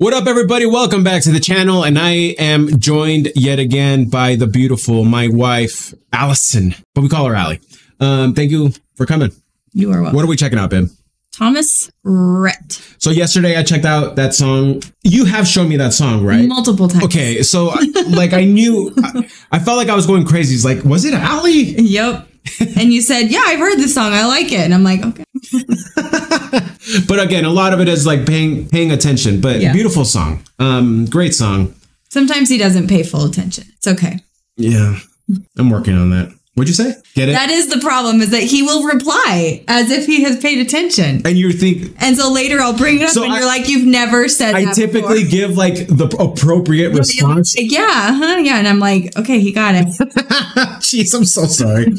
What up, everybody? Welcome back to the channel. And I am joined yet again by the beautiful, my wife, Allison, but we call her Allie. Thank you for coming. You are welcome. What are we checking out, babe? Thomas Rhett. So yesterday I checked out that song. You have shown me that song, right? Multiple times. Okay. So like I knew, I felt like I was going crazy. It's like, was it Allie? Yep. And you said, yeah, I've heard this song. I like it. And I'm like, okay. But again, a lot of it is like paying attention, but yeah. Beautiful song. Great song. Sometimes he doesn't pay full attention. It's okay. Yeah. I'm working on that. What'd you say? Get it? That is the problem, is that he will reply as if he has paid attention. And you think... And so later I'll bring it up, so and you're like, you've never said that typically before. Give like the appropriate response. Like, yeah, huh? Yeah. And I'm like, okay, he got it. Jeez, I'm so sorry.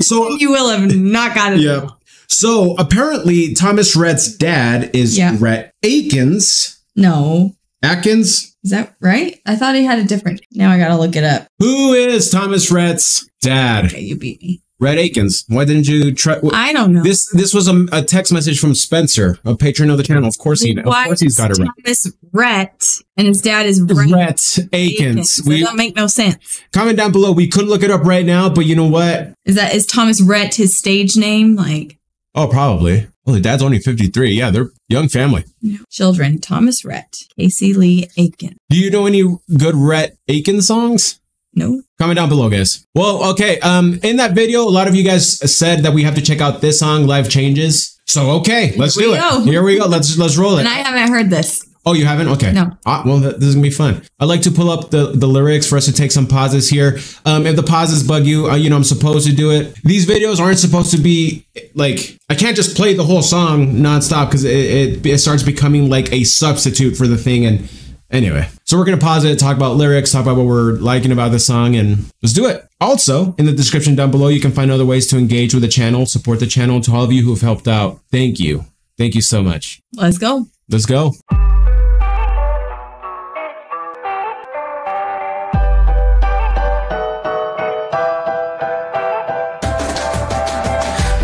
So you will have not got it. Yeah. So apparently Thomas Rhett's dad is Rhett Akins. No. Akins? Is that right? I thought he had a different. Now I gotta look it up. Who is Thomas Rhett's dad? Okay, you beat me. Rhett Akins. Why didn't you try? I don't know. This was a text message from Spencer, a patron of the channel. Of course he knows. Of course he's got it right. Thomas Rhett and his dad is Rhett Akins. That don't make no sense. Comment down below. We could look it up right now, but you know what? Is Thomas Rhett his stage name? Like. Oh, probably. Well, the dad's only 53. Yeah, they're young family. Children, Thomas Rhett, Casey Lee Aiken. Do you know any good Rhett Aiken songs? No. Comment down below, guys. Well, okay. In that video, a lot of you guys said that we have to check out this song, Life Changes. So, okay, let's do it. Here we go. Let's roll it. And I haven't heard this. Oh, you haven't? Okay. No. Well, this is going to be fun. I'd like to pull up the lyrics for us to take some pauses here. If the pauses bug you, you know, I'm supposed to do it. These videos aren't supposed to be like, I can't just play the whole song nonstop because it starts becoming like a substitute for the thing. And anyway, so we're going to pause it, talk about lyrics, talk about what we're liking about the song, and let's do it. Also, in the description down below, you can find other ways to engage with the channel, support the channel. To all of you who have helped out, thank you. Thank you so much. Let's go. Let's go.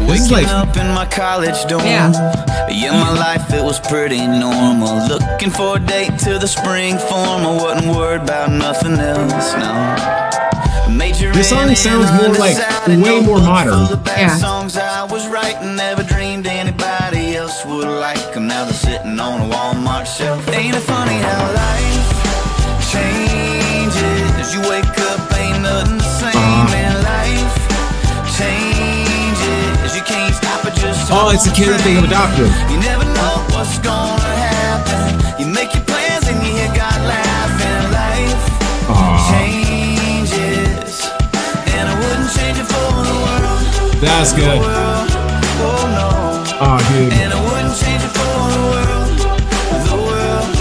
Waking like, up in my college dorm. Yeah, my life, it was pretty normal. Looking for a date to the spring form. I wasn't worried about nothing else, no. Major this song sounds more like, way more modern. Yeah. Songs I was writing, never dreamed anybody else would like them. Now they're sitting on a Walmart shelf. Ain't it funny how life changes? As you wake up, ain't nothing the same. And life changes. Oh, it's a kid thing of a doctor. You never know what's gonna happen. You make your plans and you hear God laughing. Life changes, and I wouldn't change it for the world. That's good. Oh no. Oh, dude. And I wouldn't change it for the world. The world.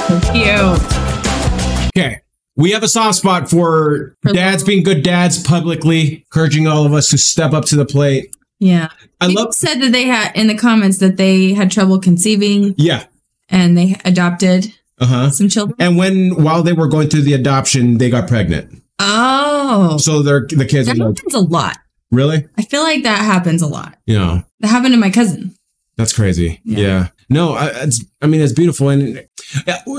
Oh no. Cute. Okay. We have a soft spot for dads being good dads publicly, encouraging all of us to step up to the plate. Yeah. People said that they had, in the comments, that they had trouble conceiving. Yeah. And they adopted some children. And while they were going through the adoption, they got pregnant. Oh. So the kids were like... That happens a lot. Really? I feel like that happens a lot. Yeah. That happened to my cousin. That's crazy. Yeah. No, I mean, it's beautiful. And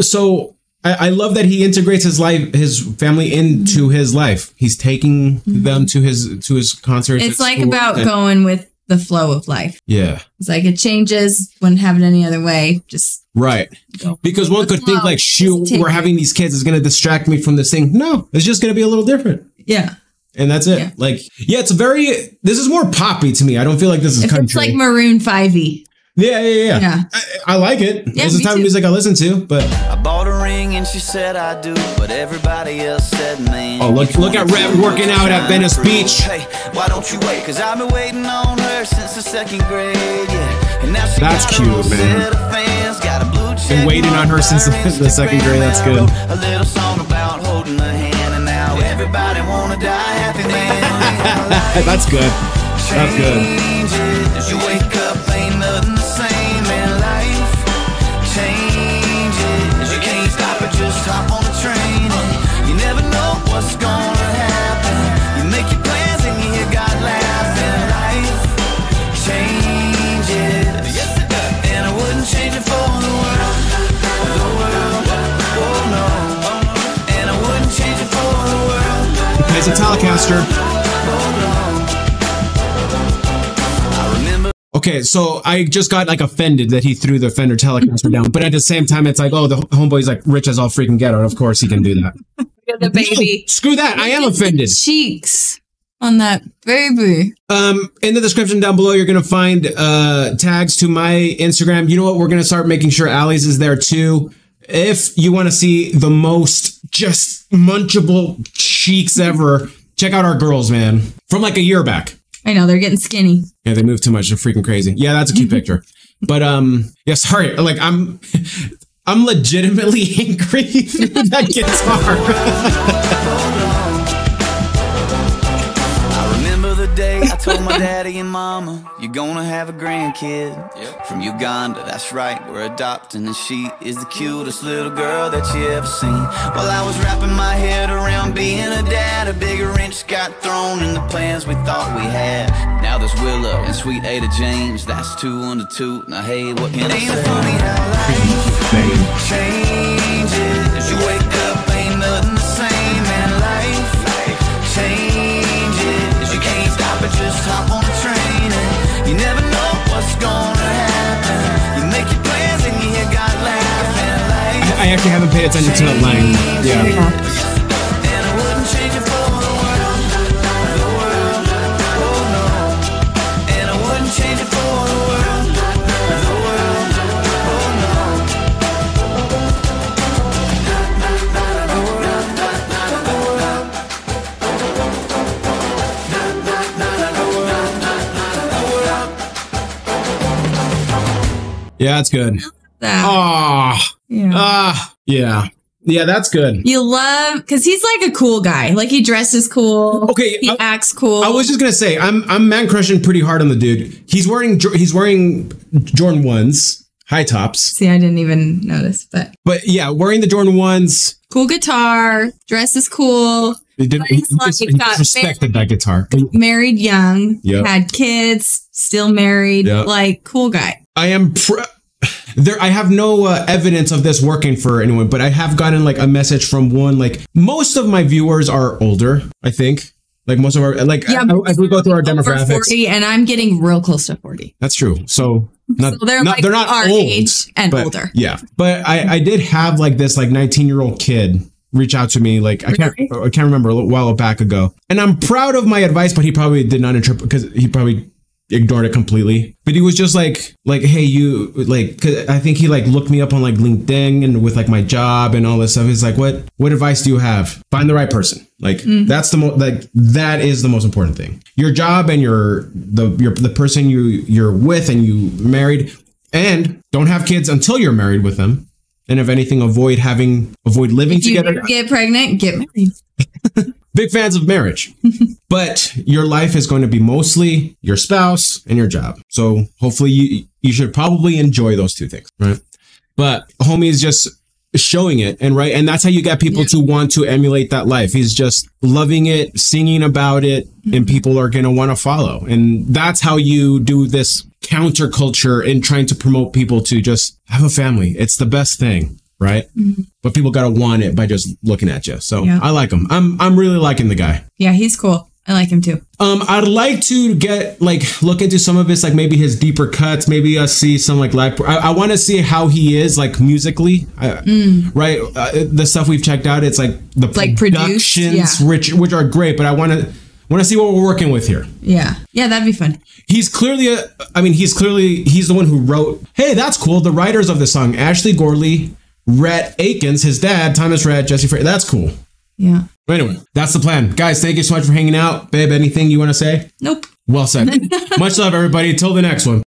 so... I love that he integrates his family into his life. He's taking them to his concerts. It's like about going with the flow of life. Yeah. It's like it changes, wouldn't have it any other way. Just right. Go. Because one could think like, shoot, we're having these kids is going to distract me from this thing. No, it's just going to be a little different. Yeah. And that's it. Yeah. Like, yeah, it's this is more poppy to me. I don't feel like this is country. It's like Maroon 5-y. Yeah. I like it. Yeah, it's the type of music I listen to, but I bought a ring and she said I do, but everybody else said man. Oh, look at Rhett working out at Venice Beach. Hey, why don't you wait? Because I've been waiting on her since the second grade. Yeah. And now she that's got cute, man. Fans, got a blue check, been waiting on her since the second grade. That's good. A little song about holding her hand, and now everybody wanna die happy, man. That's good. That's good. As you wake up, ain't nothing. Hop on the train, you never know what's gonna happen. You make your plans and you hear God laughing. Life changes, and I wouldn't change it for the as a Telecaster. Okay, so I just got like offended that he threw the Fender Telecaster down, but at the same time, it's like, oh, the homeboy's like rich as all freaking ghetto, and of course he can do that. The baby. No, screw that! I am offended. Cheeks on that baby. In the description down below, you're gonna find tags to my Instagram. You know what? We're gonna start making sure Allie's is there too. If you want to see the most just munchable cheeks ever, check out our girls, man. From like a year back. I know, they're getting skinny. Yeah, they move too much. They're freaking crazy. Yeah, that's a cute picture. But yeah, sorry. Like I'm legitimately angry at that guitar. I remember the day I told my daddy and mama, you're gonna have a grandkid. Yep. From Uganda, that's right, we're adopting, and she is the cutest little girl that you ever seen. While I was wrapping my head around being a dad, a bigger wrench got thrown in the plans we thought we had. Now there's Willow and sweet Ada James, that's 2 under 2. Now hey, what can I say? Ain't it funny how life changes. If you wake up, ain't nothing the same. And life changes. You can't stop it, just hop on the train. And you never know what's gonna happen. You make your plans and you hear God laughing. I actually haven't paid attention to that line. Yeah. Yeah, that's good. Ah, yeah. Yeah, yeah, that's good. You love, because he's like a cool guy. Like he dresses cool. Okay, he acts cool. I was just gonna say, I'm man crushing pretty hard on the dude. He's wearing Jordan 1s, high tops. See, I didn't even notice, but yeah, wearing the Jordan 1s. Cool guitar, dresses cool. He respected that guitar. Married young, yep. Had kids, still married, yep. Like cool guy. I am there. I have no evidence of this working for anyone, but I have gotten like a message from one. Like most of my viewers are older, I think. Like most of our, like yeah, as we go through our demographics, 40, and I'm getting real close to 40. That's true. So they're not our old, age and but, older. Yeah, but I did have like this like 19-year-old kid reach out to me, like I can't remember, a while back ago, and I'm proud of my advice, but he probably did not interpret, because he probably ignored it completely. But he was just like hey, you like, cause I think he like looked me up on like LinkedIn and with like my job and all this stuff. He's like, what advice do you have? Find the right person. Like that's the most, like that is the most important thing. Your job and the person you're with and you married, and don't have kids until you're married with them. And if anything, avoid living together. Get pregnant, get married. Big fans of marriage. But your life is going to be mostly your spouse and your job. So hopefully you should probably enjoy those two things, right? But homie is just showing it, and right, and that's how you get people to want to emulate that life. He's just loving it, singing about it, and people are going to want to follow. And that's how you do this counterculture in trying to promote people to just have a family. It's the best thing, right? But people gotta want it by just looking at you. So yeah. I like him. I'm really liking the guy. Yeah, he's cool. I like him too. I'd like to get look into some of his maybe his deeper cuts. Maybe see some live. I want to see how he is musically, right? The stuff we've checked out, it's the productions, which are great. But I want to see what we're working with here. Yeah. Yeah, that'd be fun. He's clearly he's the one who wrote, hey, that's cool. The writers of the song, Ashley Gorley, Rhett Akins, his dad, Thomas Rhett, Jesse Frey. That's cool. Yeah. But anyway, that's the plan. Guys, thank you so much for hanging out. Babe, anything you want to say? Nope. Well said. Much love, everybody. Till the next one.